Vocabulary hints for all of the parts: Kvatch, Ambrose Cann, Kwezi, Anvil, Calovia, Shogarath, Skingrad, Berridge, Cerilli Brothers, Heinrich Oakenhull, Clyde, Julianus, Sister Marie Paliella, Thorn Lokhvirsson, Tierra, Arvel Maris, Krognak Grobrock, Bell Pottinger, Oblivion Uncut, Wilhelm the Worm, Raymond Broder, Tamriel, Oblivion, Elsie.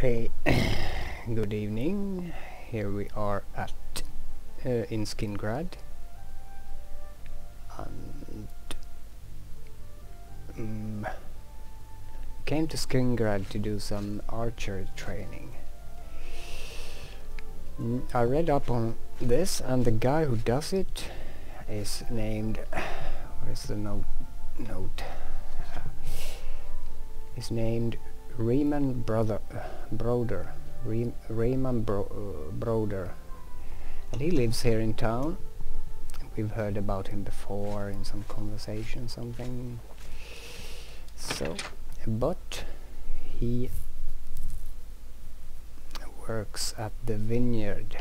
Hey, good evening. Here we are at in Skingrad, and came to Skingrad to do some archer training. I read up on this, and the guy who does it is named. Where's the note? Is named Raymond Broder. Raymond Broder, and he lives here in town. We've heard about him before in some conversation, something. So, but he works at the vineyard.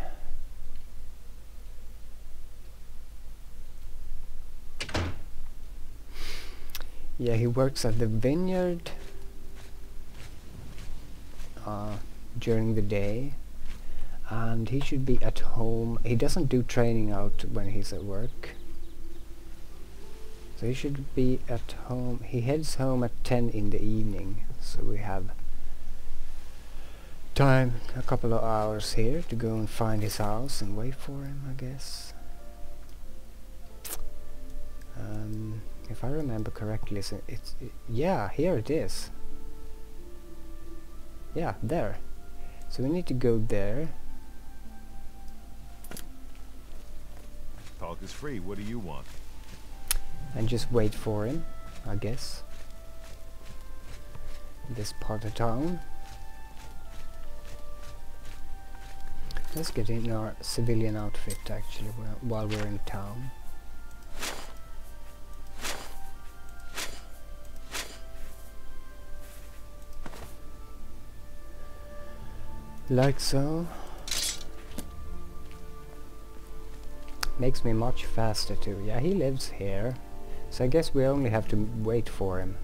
Yeah, he works at the vineyard during the day, and he should be at home. He doesn't do training out when he's at work, so he should be at home. He heads home at 10 in the evening, so we have time, a couple of hours here, to go and find his house and wait for him, I guess. If I remember correctly, yeah, here it is. Yeah, there. So we need to go there. Talk is free. What do you want? And just wait for him, I guess. This part of town. Let's get in our civilian outfit actually while we're in town. Like so. Makes me much faster too. Yeah, he lives here, so I guess we only have to wait for him.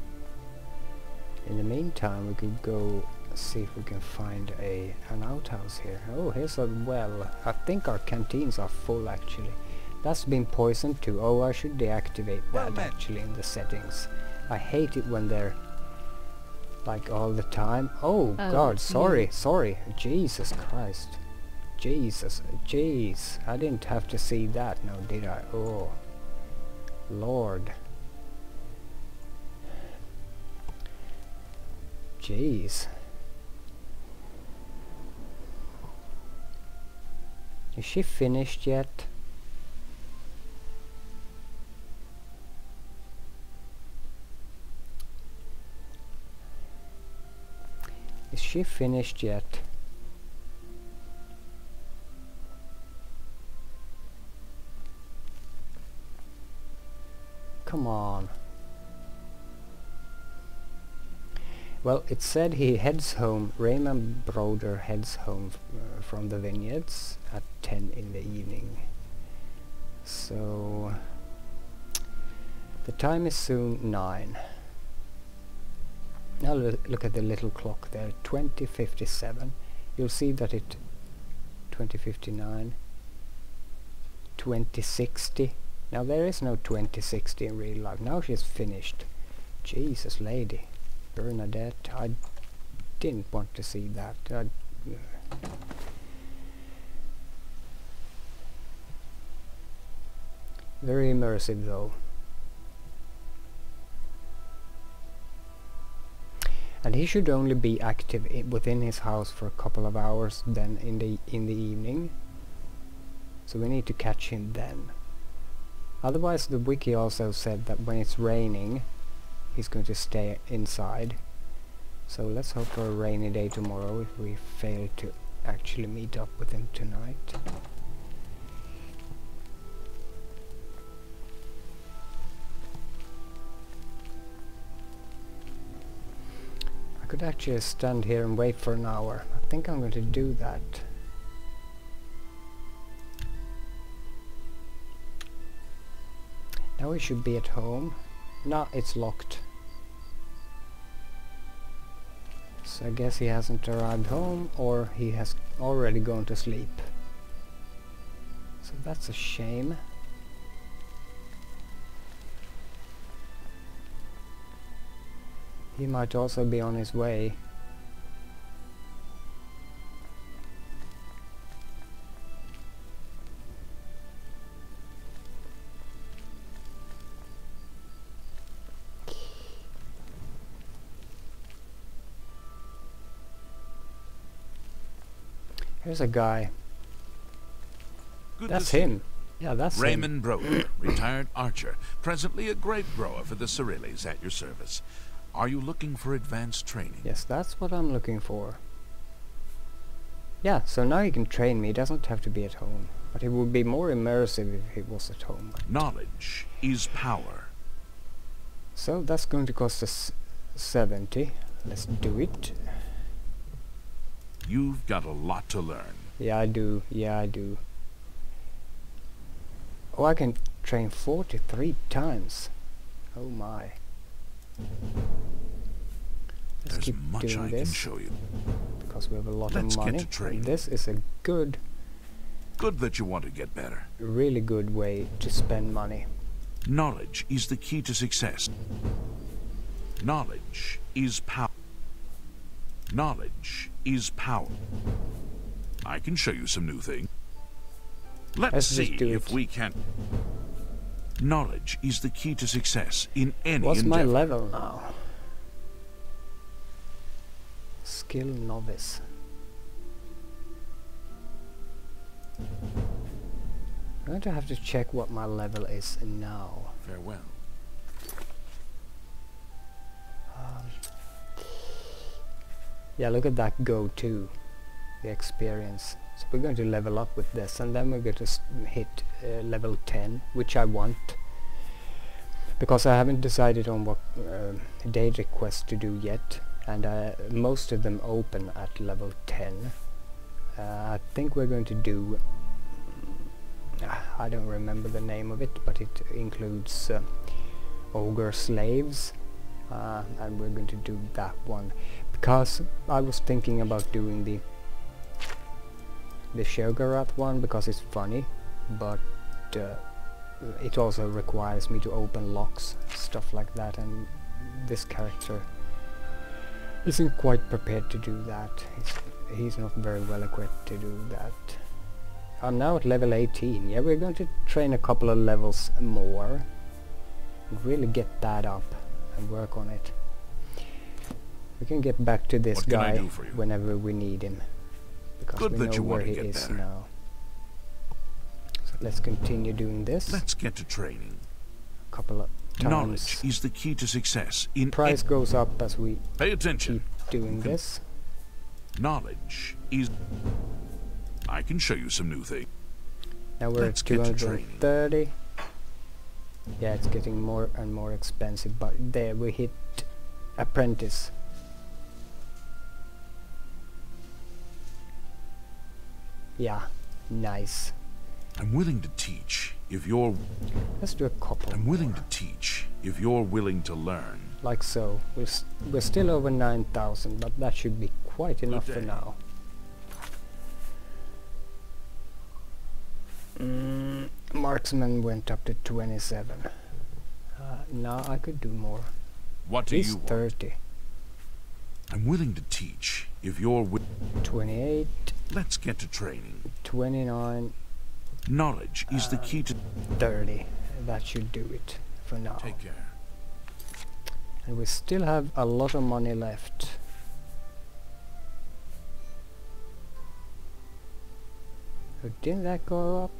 In the meantime, we could go see if we can find an outhouse here. Oh, here's a well. I think our canteens are full actually. That's been poisoned too. Oh, I should deactivate that actually in the settings. I hate it when they're like all the time. Oh god, sorry, sorry. Jesus Christ. Jesus, jeez. I didn't have to see that, no, did I? Oh, Lord. Jeez. Is she finished yet? Is she finished yet? Come on. Well, it said he heads home, Raymond Broder heads home from the vineyards at 10 in the evening. So, the time is soon 9. Now look at the little clock there, 20:57. You'll see that it 20:59, 20:60. Now there is no 20:60 in real life. Now she's finished. Jesus, lady Bernadette, I didn't want to see that. Very immersive though. And he should only be active within his house for a couple of hours, then in the evening. So we need to catch him then. Otherwise, the wiki also said that when it's raining, he's going to stay inside. So let's hope for a rainy day tomorrow if we fail to actually meet up with him tonight. I could actually stand here and wait for an hour. I think I'm going to do that. Now we should be at home. No, it's locked. So I guess he hasn't arrived home, or he has already gone to sleep. So that's a shame. He might also be on his way. Here's a guy. Good that's him. Yeah, that's Raymond Broder, retired archer, presently a grape grower for the Cerillis, at your service. Are you looking for advanced training? Yes, that's what I'm looking for. Yeah, so now he can train me. He doesn't have to be at home. But it would be more immersive if he was at home. Knowledge is power. So that's going to cost us 70. Let's do it. You've got a lot to learn. Yeah, I do. Yeah, I do. Oh, I can train 43 times. Oh my. Let's keep doing this. Can show you. Because we have a lot of money. Let's get to training. This is a good... Good that you want to get better. Really good way to spend money. Knowledge is the key to success. Knowledge is power. Knowledge is power. I can show you some new things. Let's see if we can. Knowledge is the key to success in any endeavor. What's my level now? Skill novice. I'm going to have to check what my level is now. Farewell. Yeah, look at that go to the experience. So we're going to level up with this, and then we're going to hit level 10, which I want, because I haven't decided on what daily quest to do yet, and most of them open at level 10. I think we're going to do... I don't remember the name of it, but it includes ogre slaves, and we're going to do that one, because I was thinking about doing the Shogarath one because it's funny, but it also requires me to open locks, stuff like that, and this character isn't quite prepared to do that. He's not very well equipped to do that. I'm now at level 18. Yeah, we're going to train a couple of levels more and really get that up and work on it. We can get back to this guy whenever we need him. Because good we know where he is now. So let's continue doing this. Let's get to training. A couple of times. Knowledge is the key to success. In price goes up as we pay attention. Keep doing this. Knowledge is. I can show you some new things. Now we're at 230. Yeah, it's getting more and more expensive. But there we hit apprentice. Yeah, nice. I'm willing to teach if you're. Let's do a couple. I'm willing more. To teach if you're willing to learn. Like so, we're still over 9,000, but that should be quite enough for now. Marksman went up to 27. Now I could do more. What do you want? 30. I'm willing to teach if you're willing. 28. Let's get to training. 29. Knowledge is the key to 30. That should do it for now. Take care. And we still have a lot of money left. So didn't that go up?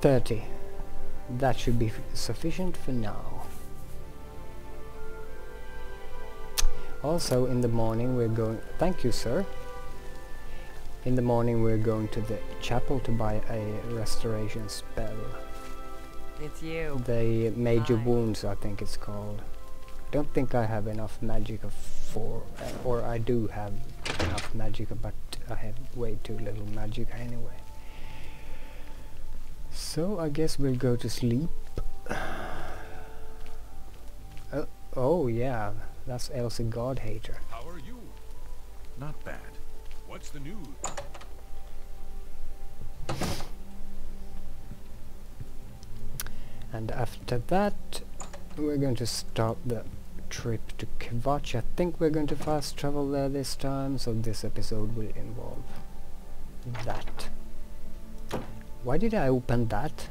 $30. That should be sufficient for now. Also in the morning we're going... Thank you, sir. In the morning we're going to the chapel to buy a restoration spell. It's you. The major wounds, I think it's called. Don't think I have enough magic for... or I do have enough magic, but I have way too little magic anyway. So I guess we'll go to sleep. Oh yeah, that's Elsie God Hater. How are you? Not bad. What's the news? And after that, we're going to start the trip to Kvatch. I think we're going to fast travel there this time, so this episode will involve that. Why did I open that?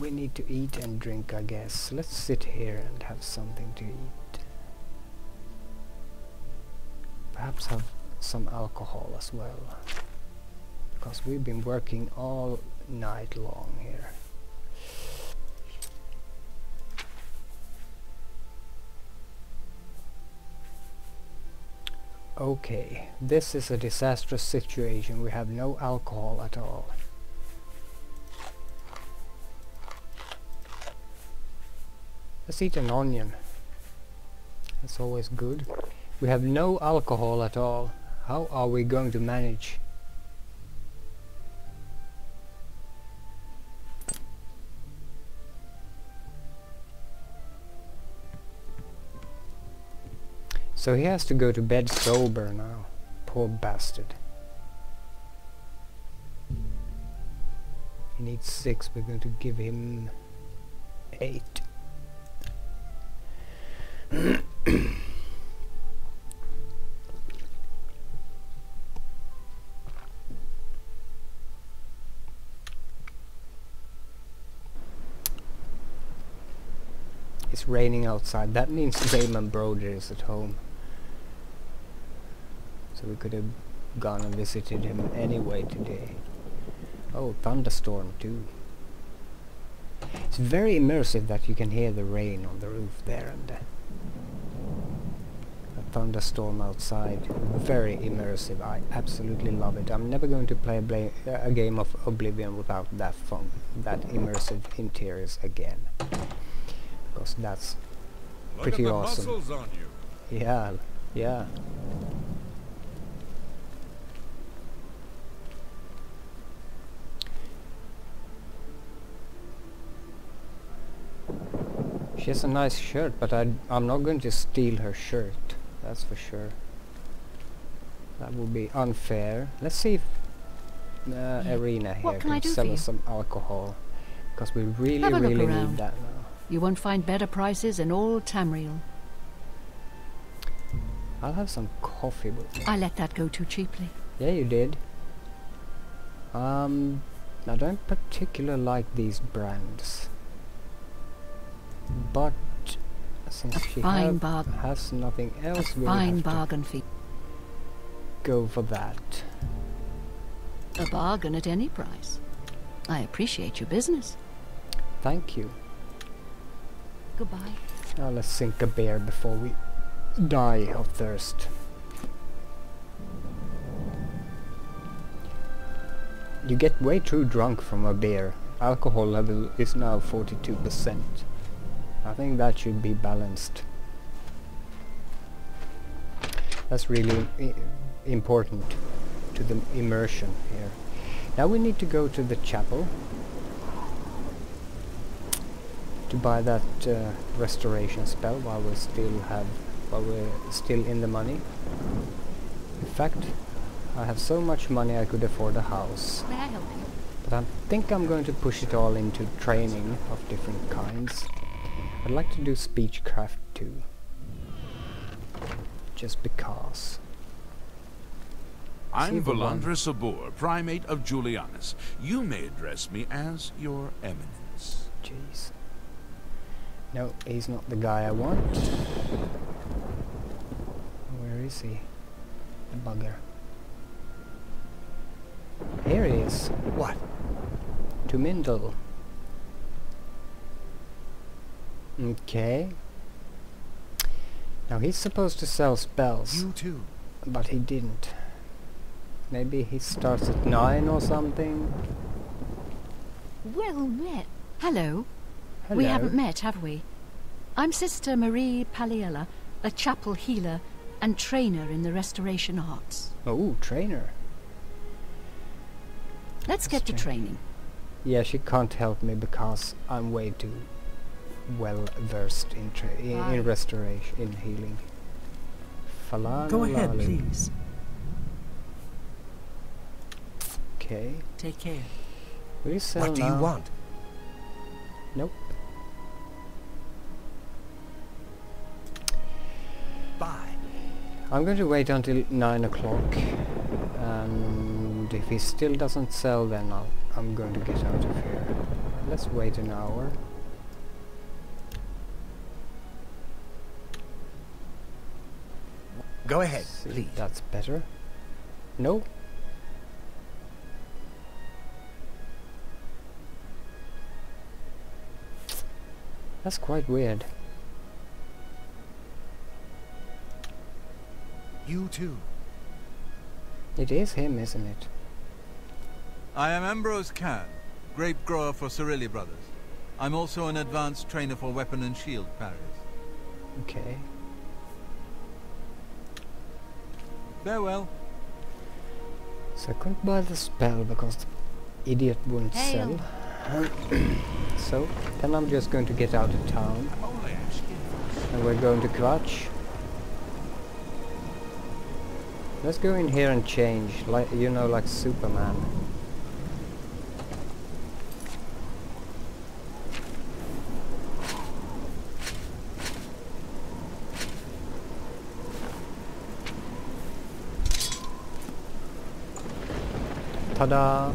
We need to eat and drink, I guess. Let's sit here and have something to eat. Perhaps have some alcohol as well, because we've been working all night long here. Okay, this is a disastrous situation. We have no alcohol at all. Let's eat an onion. That's always good. We have no alcohol at all. How are we going to manage? So he has to go to bed sober now. Poor bastard. He needs 6, we're going to give him 8. It's raining outside. That means Raymond Broder is at home. So we could have gone and visited him anyway today. Oh, thunderstorm too. It's very immersive that you can hear the rain on the roof there and a thunderstorm outside. Very immersive. I absolutely love it. I'm never going to play a game of Oblivion without that fun, that immersive interiors again. Because that's pretty awesome. Yeah, yeah. She has a nice shirt, but I'm not going to steal her shirt, that's for sure. That would be unfair. Let's see if Irina here can sell us some alcohol, because we really need that now. You won't find better prices in all Tamriel. I'll have some coffee with me. I let that go too cheaply. Yeah, you did. I don't particularly like these brands. But since she has nothing else, we have bargain fee. Go for that. A bargain at any price. I appreciate your business. Thank you. Goodbye. Now let's sink a bear before we die of thirst. You get way too drunk from a beer. Alcohol level is now 42%. I think that should be balanced. That's really important to the immersion here. Now we need to go to the chapel to buy that restoration spell while we still have, while we're still in the money. In fact, I have so much money I could afford a house. May I help you? But I think I'm going to push it all into training of different kinds. I'd like to do speechcraft too, just because. I'm Volandris Abur, primate of Julianus. You may address me as your eminence. Jeez. No, he's not the guy I want. Where is he? The bugger. Here he is. What? To Mindle. Okay. Now he's supposed to sell spells. You too. But he didn't. Maybe he starts at 9 or something. Well met. Hello. Hello. We haven't met, have we? I'm Sister Marie Paliella, a chapel healer and trainer in the restoration arts. Oh, trainer. Let's get to training. Yeah, she can't help me because I'm way too well versed in restoration, in healing. Go ahead, please. Okay. Take care. What do you want? Nope. Bye. I'm going to wait until 9 o'clock, and if he still doesn't sell, then I'll I'm going to get out of here. Let's wait an hour. Go ahead, please. That's better. No? That's quite weird. You too. It is him, isn't it? I am Ambrose Cann, grape grower for Cerilli Brothers. I'm also an advanced trainer for weapon and shield parries. Okay. Farewell. So I couldn't buy the spell because the idiot wouldn't sell. So then I'm just going to get out of town. And we're going to Kvatch. Let's go in here and change, like, you know, like Superman. Ta-da!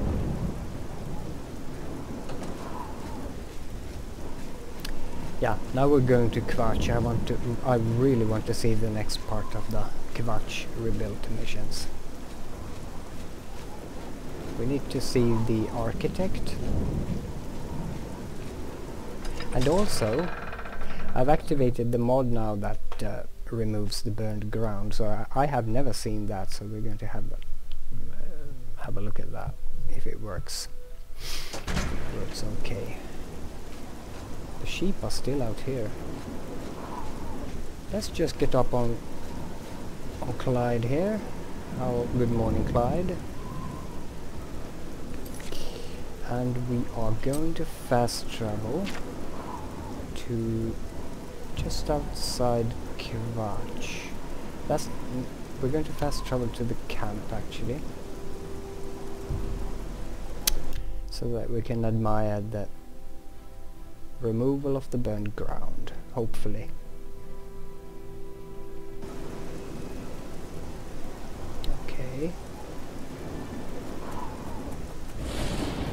Yeah, now we're going to Kvatch. I really want to see the next part of the Kvatch rebuild missions. We need to see the architect. And also, I've activated the mod now that removes the burned ground. So I have never seen that, so we're going to have a look at that, if it works. It works okay. The sheep are still out here. Let's just get up on Clyde here. Oh, good morning, Clyde. And we are going to fast travel to just outside Kvatch. We're going to fast travel to the camp, actually, so that we can admire the removal of the burned ground, hopefully. Okay.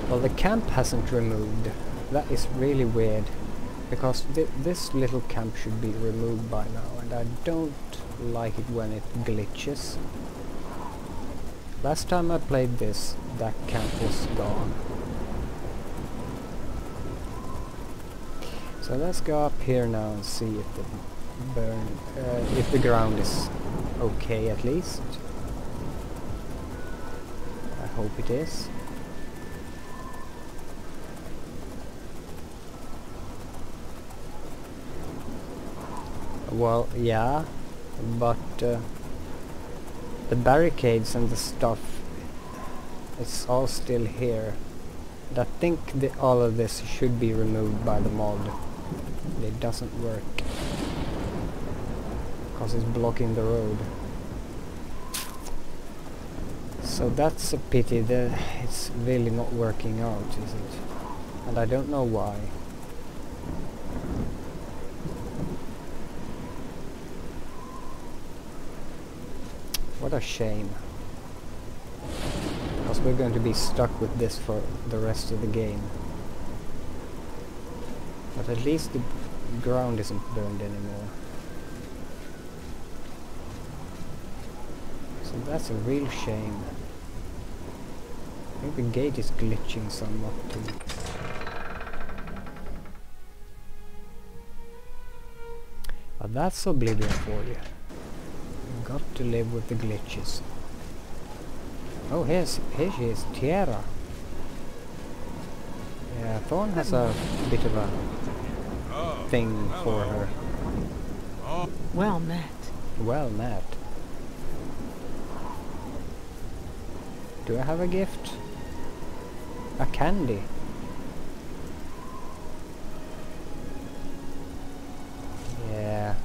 Well, the camp hasn't removed. That is really weird, because this little camp should be removed by now, and I don't like it when it glitches. Last time I played this, that camp was gone. So let's go up here now and see if the if the ground is okay at least. I hope it is. Well, yeah, but the barricades and the stuff, it's all still here. And I think all of this should be removed by the mod. It doesn't work because it's blocking the road. So that's a pity. It's really not working out, is it? And I don't know why. What a shame. Because we're going to be stuck with this for the rest of the game. But at least the ground isn't burned anymore. So that's a real shame. I think the gate is glitching somewhat too. But that's Oblivion for you. Got to live with the glitches. Oh, here she is, Tierra. Yeah, Thorn has a bit of a thing for her. Well met. Well met. Do I have a gift? A candy. Yeah.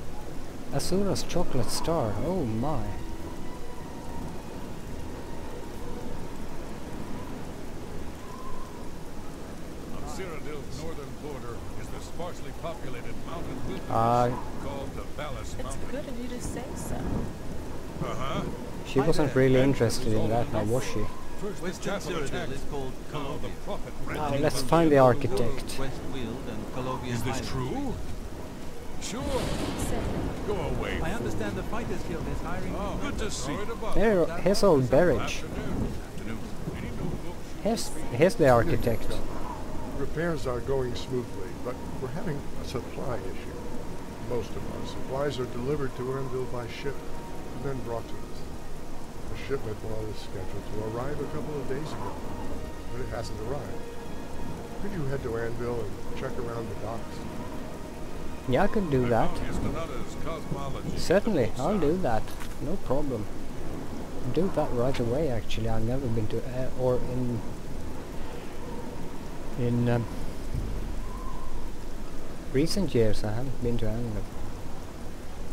Azura's chocolate star, oh my. On Cyrodiil's northern border is the sparsely populated mountain wilderness called the Ballast Mountain. It's good of you to say so. She wasn't really interested in that now, was she? Western citadel is called Calovia. Now let's find the architect. Is this true? Sure. Go away. I understand the fighters guild is hiring. Oh, good to see. Here's old Berridge. Here's the architect. Repairs are going smoothly, but we're having a supply issue. Most of our supplies are delivered to Anvil by ship, and then brought to us. The shipment was scheduled to arrive a couple of days ago, but it hasn't arrived. Could you head to Anvil and check around the docks? Yeah, I could do that. Certainly, I'll do that. No problem. I'll do that right away. Actually, I've never been to recent years, I haven't been to Anvil.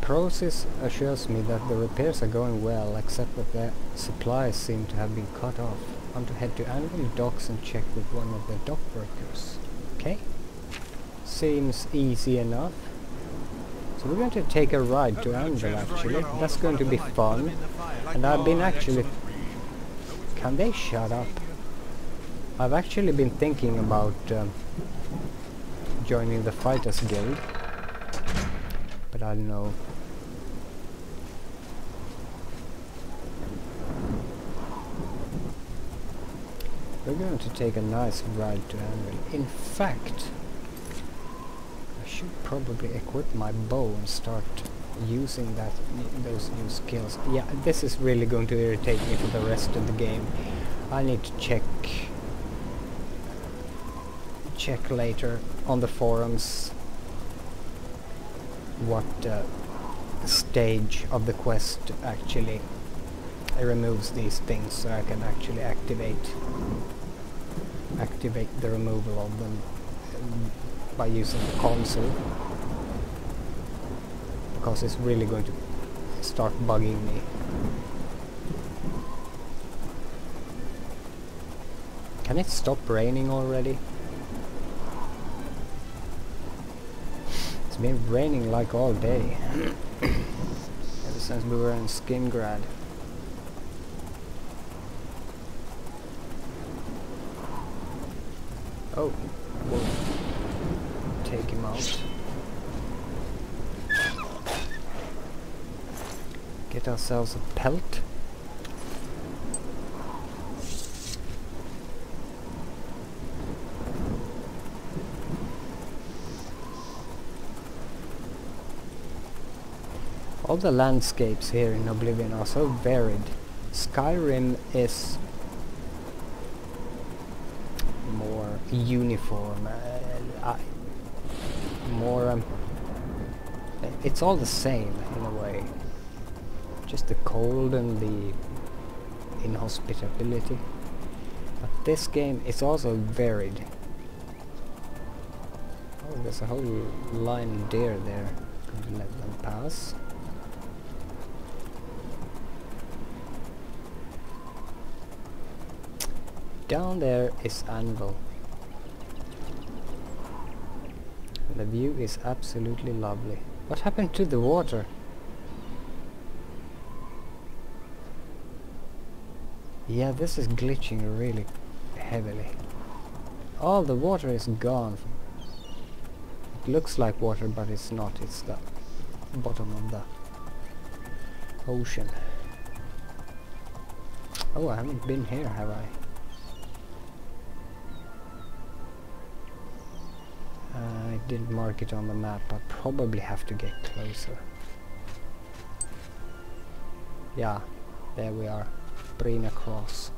Process assures me that the repairs are going well, except that the supplies seem to have been cut off. I'm to head to Anvil docks and check with one of the dock workers. Okay. Seems easy enough. So we're going to take a ride to Anvil actually. That's going to be fun. And I've been actually... Can they shut up? I've actually been thinking about joining the Fighters Guild. But I don't know. We're going to take a nice ride to Anvil. In fact... should probably equip my bow and start using those new skills. Yeah, this is really going to irritate me for the rest of the game. I need to check later on the forums what stage of the quest actually removes these things, so I can actually activate the removal of them by using the console, because it's really going to start bugging me. Can it stop raining already? It's been raining like all day ever since we were in Skimgrad. Oh, whoa. Take him out. Get ourselves a pelt. All the landscapes here in Oblivion are so varied. Skyrim is more uniform. It's all the same in a way, just the cold and the inhospitability, but this game is also varied. Oh, there's a whole line of deer there, could let them pass. Down there is Anvil. The view is absolutely lovely. What happened to the water? Yeah, this is glitching really heavily. All the water is gone. It looks like water, but it's not. It's the bottom of the ocean. Oh, I haven't been here, have I? I didn't mark it on the map. I probably have to get closer. Yeah, there we are. Brina Cross.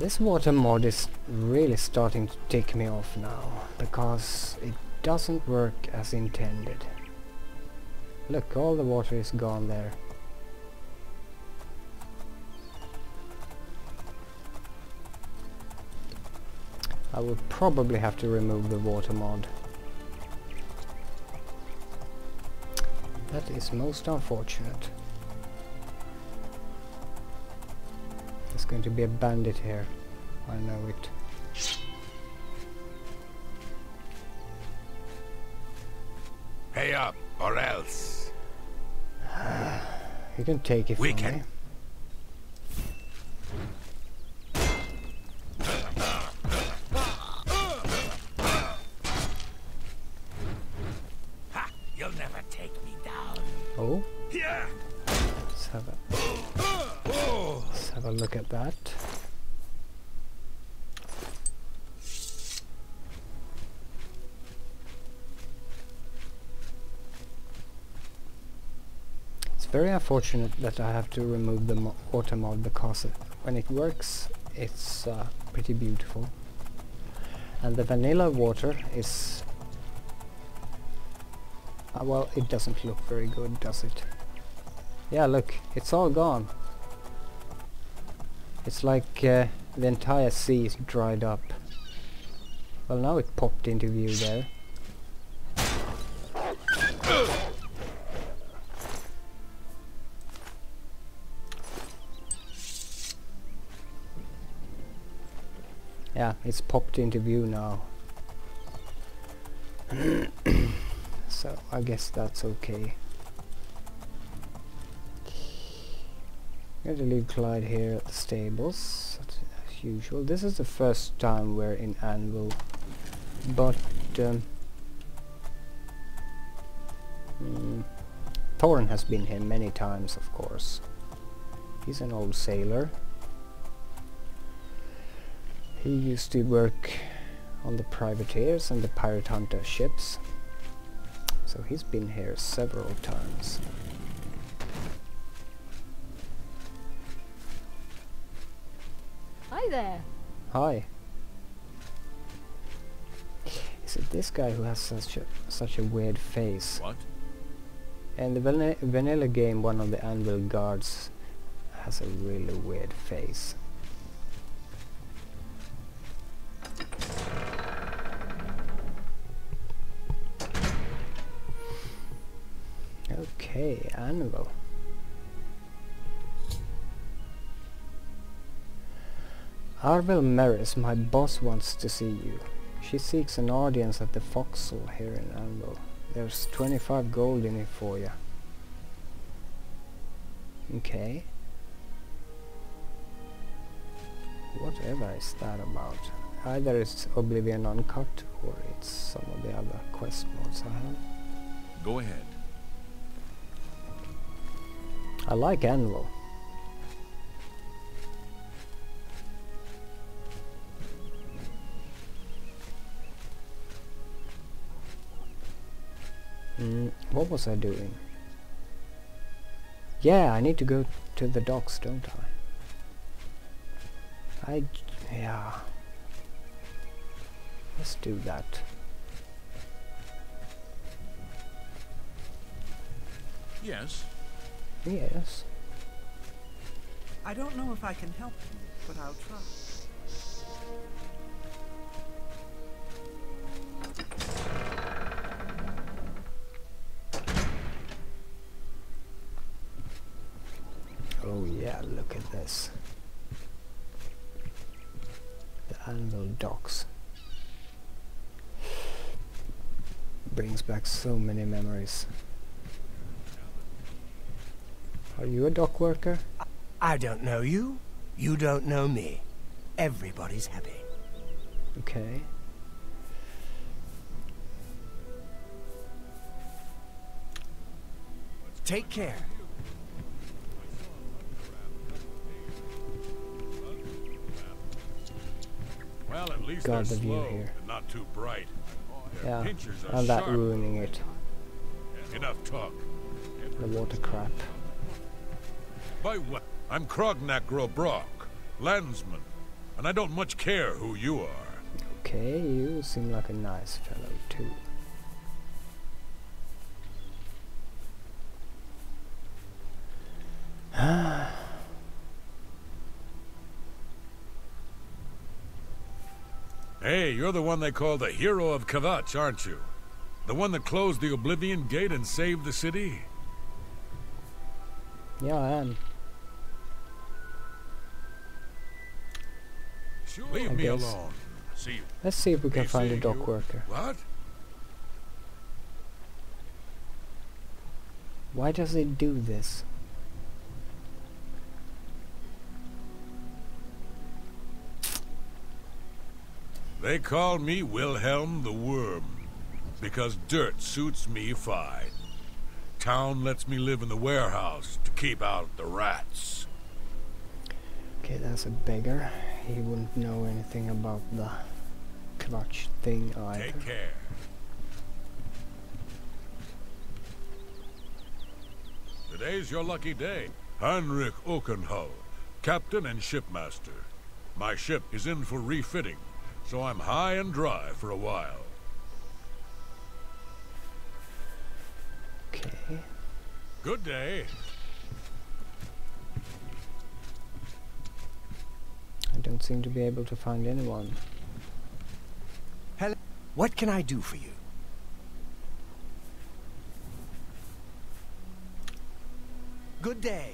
This water mod is really starting to tick me off now, because it doesn't work as intended. Look, all the water is gone there. I would probably have to remove the water mod. That is most unfortunate. There's going to be a bandit here. I know it. Pay up, or else. You can take it from me. Look at that. It's very unfortunate that I have to remove the auto mod, because when it works it's pretty beautiful. And the vanilla water is... well, it doesn't look very good, does it? Yeah, look, it's all gone. It's like the entire sea is dried up. Well, now it popped into view there. Yeah, it's popped into view now. So I guess that's okay. I'm going to leave Clyde here at the stables, as usual. This is the first time we're in Anvil, but Thorn has been here many times, of course. He's an old sailor. He used to work on the privateers and the pirate hunter ships, so he's been here several times. Hi there. Hi. Is it this guy who has such a weird face? What? And the vanilla game, one of the Anvil guards has a really weird face. Okay, Anvil. Arvel Maris, my boss, wants to see you. She seeks an audience at the Foxhole here in Anvil. There's 25 gold in it for you. Okay. Whatever is that about? Either it's Oblivion Uncut or it's some of the other quest modes I have. Go ahead. I like Anvil. What was I doing? Yeah, I need to go to the docks, don't I? Yeah. Let's do that. Yes. Yes. I don't know if I can help you, but I'll try. Oh yeah, look at this. The Anvil docks. Brings back so many memories. Are you a dock worker? I don't know you. You don't know me. Everybody's happy. Okay. Take care. Well, at least God, the view here. And not too bright. Yeah, and that ruining it. Enough talk. The water crap. By what? I'm Krognak Grobrock, landsman, and I don't much care who you are. Okay, you seem like a nice fellow too. Hey, you're the one they call the hero of Kvatch, aren't you? The one that closed the Oblivion Gate and saved the city? Yeah, I am. Sure. Leave me alone. See you. Let's see if we can find a dock worker. What? Why does it do this? They call me Wilhelm the Worm, because dirt suits me fine. Town lets me live in the warehouse to keep out the rats. Okay, that's a beggar. He wouldn't know anything about the Kvatch thing either. Take care. Today's your lucky day. Heinrich Oakenhull, captain and shipmaster. My ship is in for refitting, so I'm high and dry for a while. Okay. Good day. I don't seem to be able to find anyone. Hello. What can I do for you? Good day.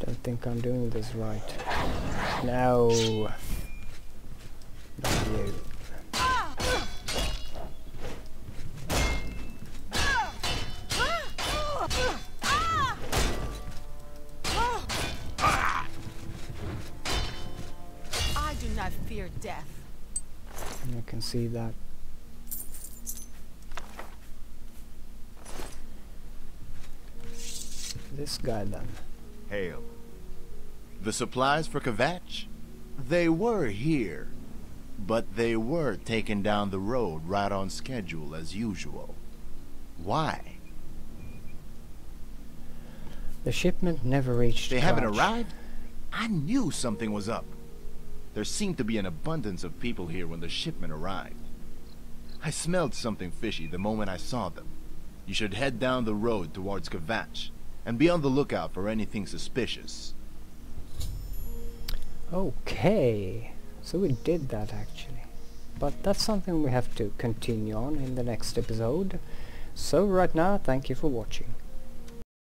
Don't think I'm doing this right. No. Not you. I do not fear death. And you can see that. This guy then. Hail. The supplies for Kvatch? They were here, but they were taken down the road right on schedule as usual. Why? The shipment never reached. They haven't arrived? I knew something was up. There seemed to be an abundance of people here when the shipment arrived. I smelled something fishy the moment I saw them. You should head down the road towards Kvatch and be on the lookout for anything suspicious. Okay, so we did that actually, but that's something we have to continue on in the next episode. So right now, thank you for watching.